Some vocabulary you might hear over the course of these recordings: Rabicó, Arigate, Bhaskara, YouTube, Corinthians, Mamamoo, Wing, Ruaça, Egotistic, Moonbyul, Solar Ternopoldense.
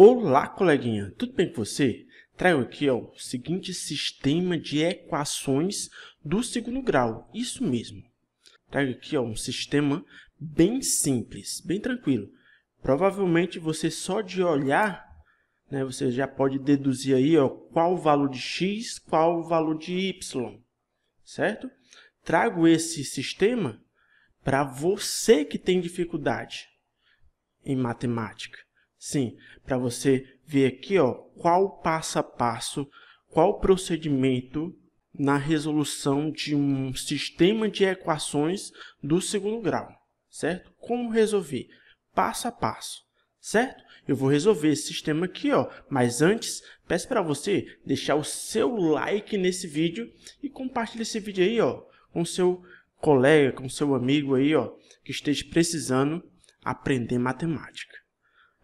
Olá, coleguinha! Tudo bem com você? Trago aqui o seguinte sistema de equações do segundo grau. Isso mesmo. Trago aqui um sistema bem simples, bem tranquilo. Provavelmente você só de olhar, né, você já pode deduzir aí qual o valor de x, qual o valor de y, certo? Trago esse sistema para você que tem dificuldade em matemática. Sim, para você ver aqui qual passo a passo, qual procedimento na resolução de um sistema de equações do segundo grau, certo? Como resolver? Passo a passo, certo? Eu vou resolver esse sistema aqui, mas antes, peço para você deixar o seu like nesse vídeo e compartilhar esse vídeo aí, com seu colega, com seu amigo aí, que esteja precisando aprender matemática.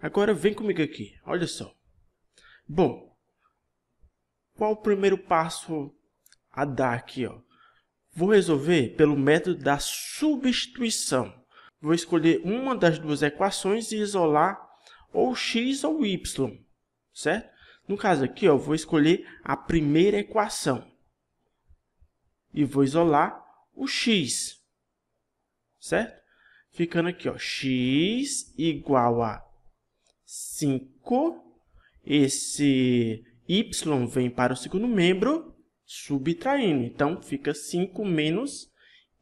Agora vem comigo aqui, olha só. Bom, qual o primeiro passo a dar aqui? Vou resolver pelo método da substituição. Vou escolher uma das duas equações e isolar ou x ou y, certo? No caso aqui, vou escolher a primeira equação e vou isolar o x, certo? Ficando aqui, x igual a 5, esse y vem para o segundo membro, subtraindo. Então, fica 5 menos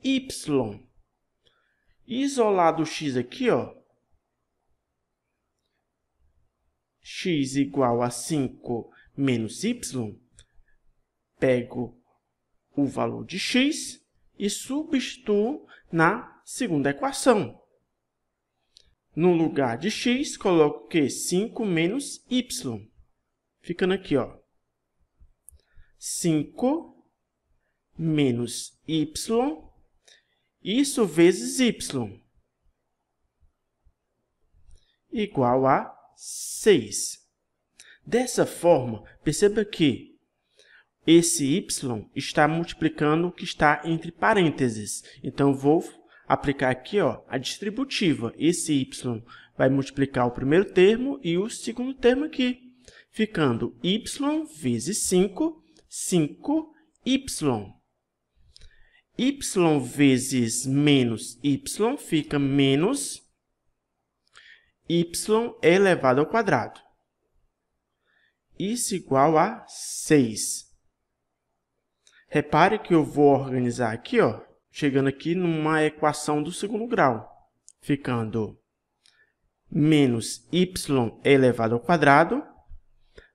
y. Isolado o x aqui, x igual a 5 menos y. Pego o valor de x e substituo na segunda equação. No lugar de x, coloco o quê? 5 menos y. Ficando aqui, 5 menos y. Isso vezes y. Igual a 6. Dessa forma, perceba que esse y está multiplicando o que está entre parênteses. Então, vou aplicar aqui a distributiva. Esse y vai multiplicar o primeiro termo e o segundo termo aqui, ficando y vezes 5, 5y. Y vezes menos y fica menos y elevado ao quadrado. Isso igual a 6. Repare que eu vou organizar aqui, chegando aqui numa equação do segundo grau, ficando menos y elevado ao quadrado,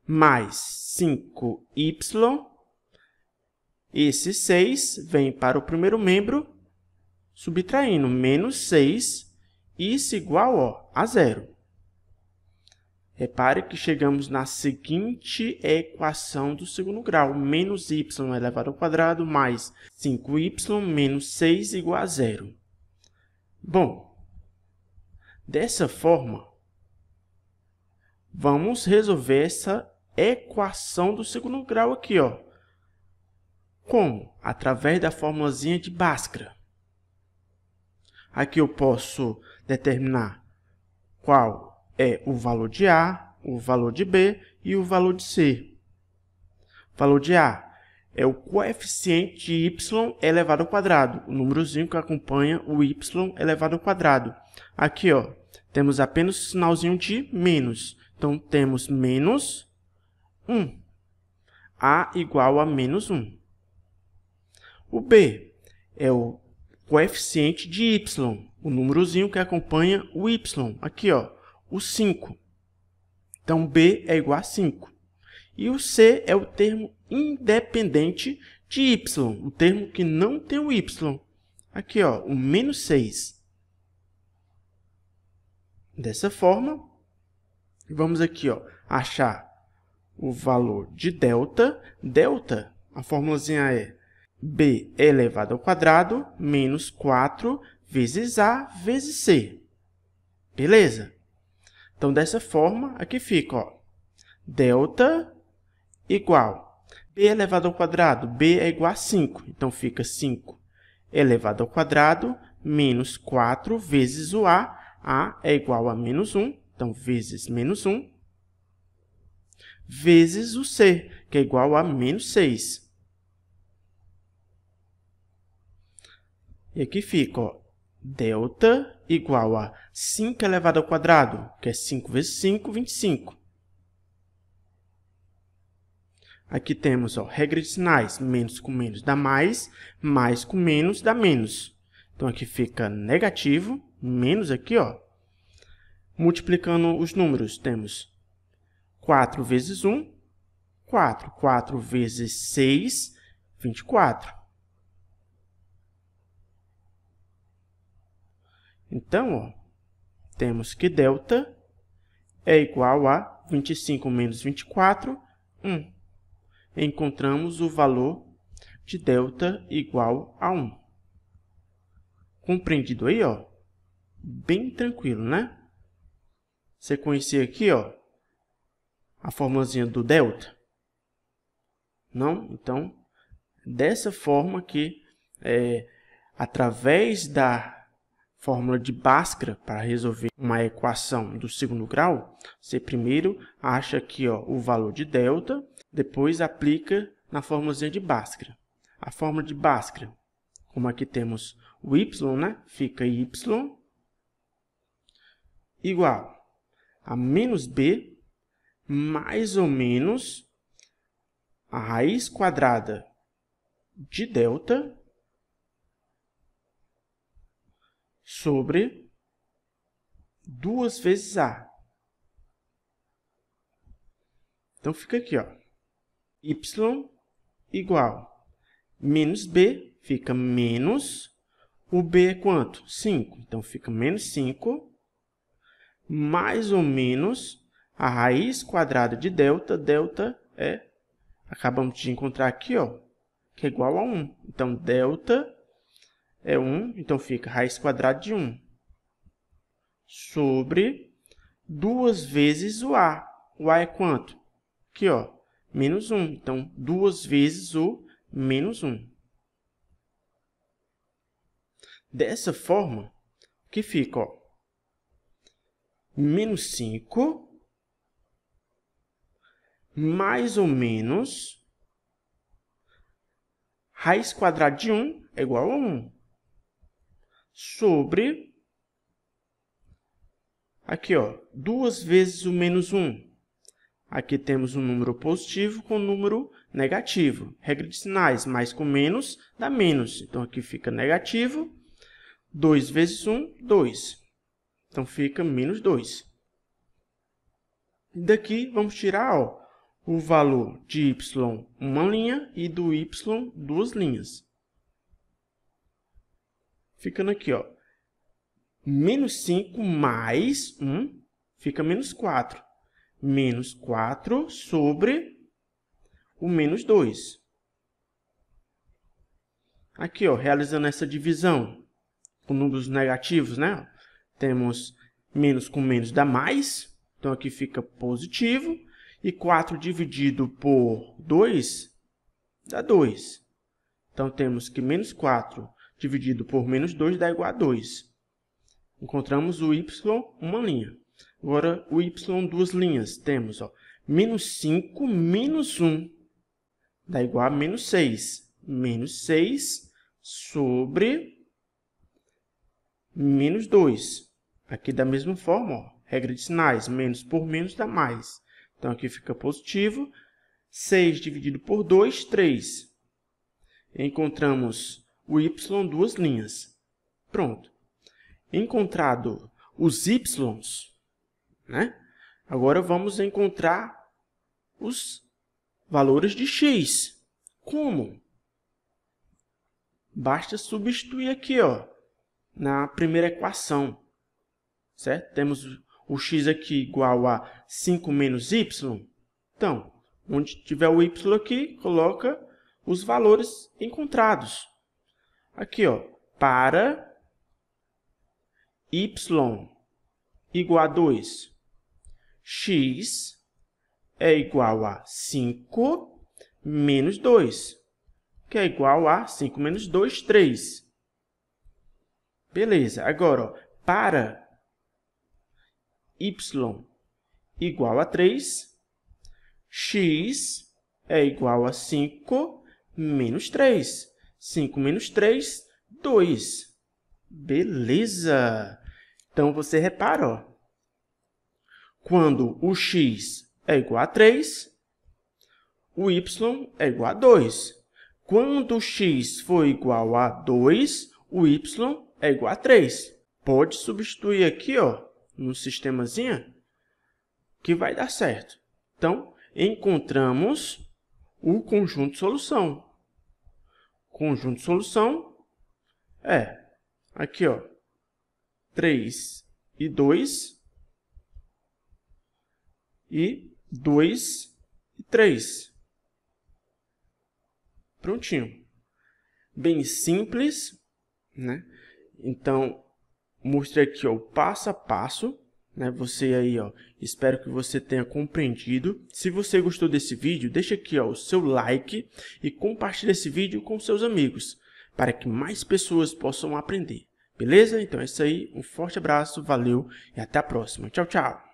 mais 5y, esse 6 vem para o primeiro membro, subtraindo menos 6, isso igual a 0. Repare que chegamos na seguinte equação do segundo grau, menos y elevado ao quadrado mais 5y menos 6 igual a 0. Bom, dessa forma, vamos resolver essa equação do segundo grau aqui. Como? Através da formulazinha de Bhaskara. Aqui eu posso determinar qual é o valor de A, o valor de B e o valor de C. O valor de A é o coeficiente de y elevado ao quadrado, o númerozinho que acompanha o y elevado ao quadrado. Aqui, temos apenas o sinalzinho de menos. Então, temos menos 1. A igual a menos 1. O B é o coeficiente de y, o númerozinho que acompanha o y. Aqui, o 5. Então, B é igual a 5. E o C é o termo independente de Y, o termo que não tem o Y. Aqui, o menos 6. Dessa forma, vamos aqui, achar o valor de delta. Delta, a formulazinha é B elevado ao quadrado menos 4 vezes A vezes C. Beleza? Então, dessa forma, aqui fica, delta igual B elevado ao quadrado, B é igual a 5. Então, fica 5 elevado ao quadrado menos 4 vezes o A é igual a menos 1. Então, vezes menos 1. vezes o c, que é igual a menos 6. E aqui fica, ó, delta igual a 5 elevado ao quadrado, que é 5 vezes 5, 25. Aqui temos, ó, regra de sinais, menos com menos dá mais, mais com menos dá menos. Então, aqui fica negativo, menos aqui, ó. Multiplicando os números, temos 4 vezes 1, 4. 4 vezes 6, 24. Então, ó, temos que delta é igual a 25 menos 24, 1. Encontramos o valor de delta igual a 1. Compreendido aí, ó? Bem tranquilo, né? Você conhecia aqui, ó, a formulazinha do delta? Não? Então, dessa forma que, através da fórmula de Bhaskara para resolver uma equação do segundo grau, você primeiro acha aqui, ó, o valor de delta, depois aplica na formulazinha de Bhaskara. A fórmula de Bhaskara, como aqui temos o y, né? Fica y igual a menos b mais ou menos a raiz quadrada de delta sobre 2 vezes a. Então, fica aqui, ó, y igual menos b, fica menos, o b é quanto? 5. Então, fica menos 5, mais ou menos a raiz quadrada de delta. Delta é, acabamos de encontrar aqui, ó, que é igual a 1. Então, delta é 1, então fica raiz quadrada de 1, sobre 2 vezes o a. O a é quanto? Aqui, ó, menos 1. Então, 2 vezes o menos 1. Dessa forma, que fica, ó, menos 5, mais ou menos, raiz quadrada de 1 é igual a 1, sobre, aqui, ó, 2 vezes o menos 1. Aqui temos um número positivo com um número negativo. Regra de sinais, mais com menos dá menos. Então, aqui fica negativo. 2 vezes 1, 2. Então, fica menos 2. Daqui, vamos tirar, ó, o valor de y, uma linha, e do y, duas linhas. Ficando aqui, ó, menos 5 mais 1, fica menos 4. Menos 4 sobre o menos 2. Aqui, ó, realizando essa divisão com números negativos, né? Temos menos com menos dá mais, então aqui fica positivo. E 4 dividido por 2 dá 2. Então, temos que menos 4 dividido por menos 2 dá igual a 2. Encontramos o y, uma linha. Agora, o y, duas linhas. Temos, ó, menos 5 menos 1 dá igual a menos 6. Menos 6 sobre menos 2. Aqui, da mesma forma, ó, regra de sinais, menos por menos dá mais. Então, aqui fica positivo. 6 dividido por 2, 3. Encontramos o y, duas linhas. Pronto. Encontrado os y's, né? Agora, vamos encontrar os valores de x. Como? Basta substituir aqui, ó, na primeira equação, certo? Temos o x aqui igual a 5 menos y. Então, onde tiver o y aqui, coloca os valores encontrados. Aqui, ó, para y igual a 2, x é igual a 5 menos 2, que é igual a 5 menos 2, 3. Beleza, agora, ó, para y igual a 3, x é igual a 5 menos 3. 5 menos 3, 2. Beleza! Então, você repara, ó, quando o x é igual a 3, o y é igual a 2. Quando o x for igual a 2, o y é igual a 3. Pode substituir aqui, ó, no sistemazinho, que vai dar certo. Então, encontramos o conjunto de solução. Conjunto de solução é, aqui, ó, 3 e 2, e 2 e 3. Prontinho. Bem simples, né? Então, mostrei aqui, ó, o passo a passo, né? Você aí, ó, espero que você tenha compreendido. Se você gostou desse vídeo, deixa aqui, ó, o seu like e compartilha esse vídeo com seus amigos, para que mais pessoas possam aprender. Beleza? Então é isso aí. Um forte abraço, valeu e até a próxima. Tchau, tchau!